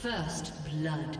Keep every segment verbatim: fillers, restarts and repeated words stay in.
First blood.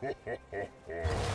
Ho, ho, ho, ho.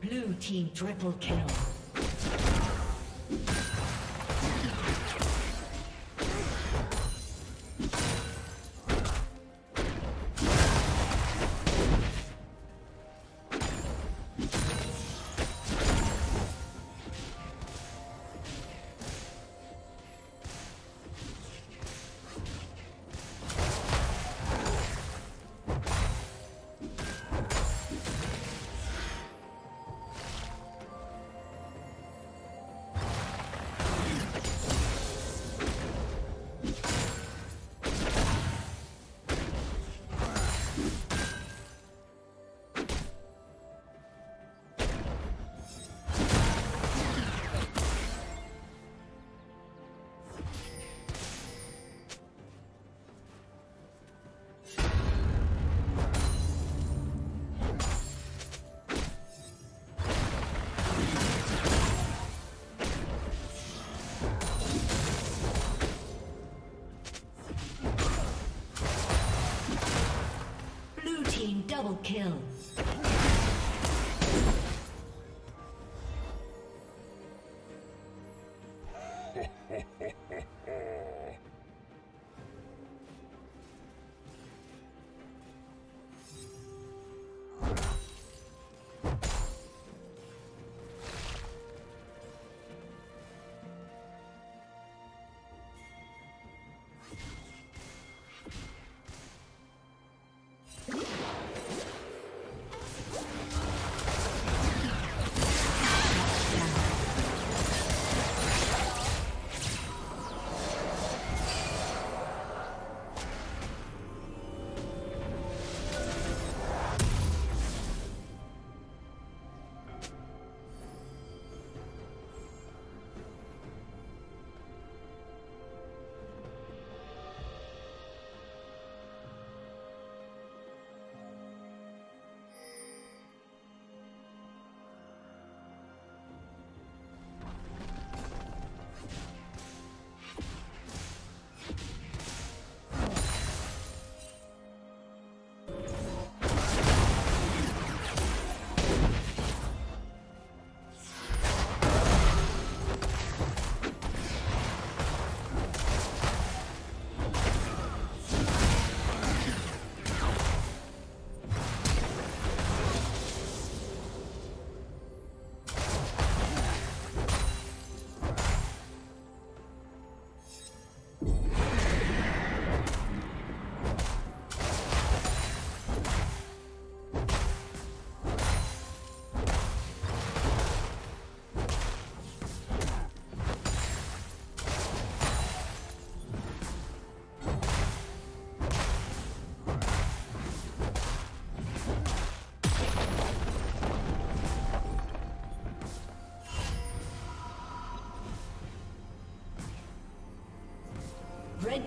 Blue team triple kill. Double kill. Red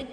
Red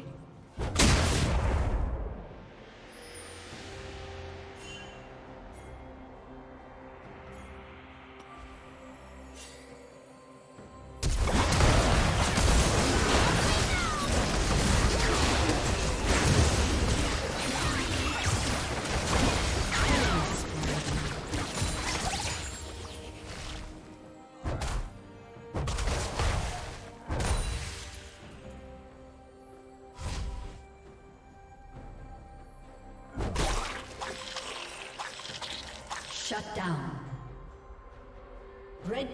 Shut down. Red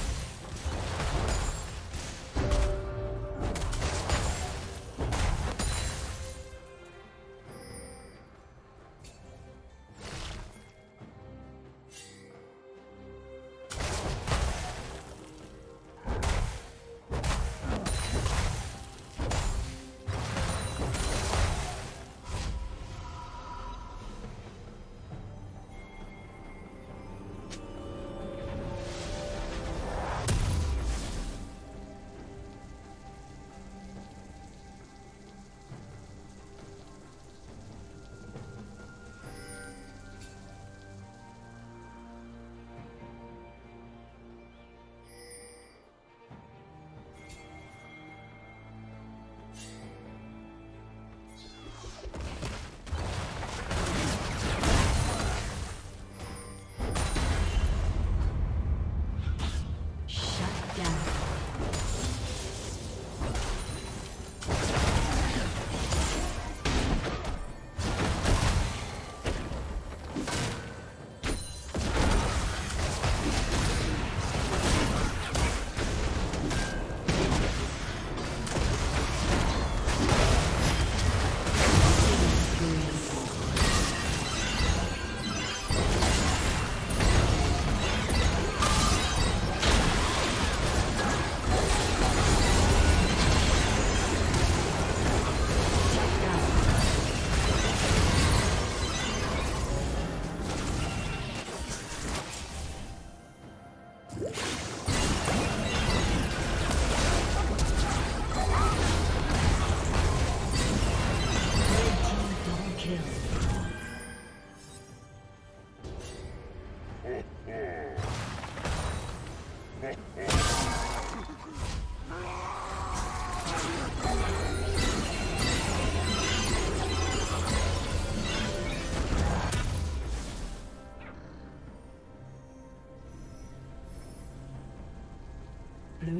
Blue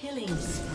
Killing spree.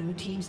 Blue team's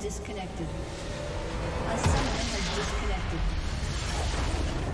Disconnected. A summoner has disconnected.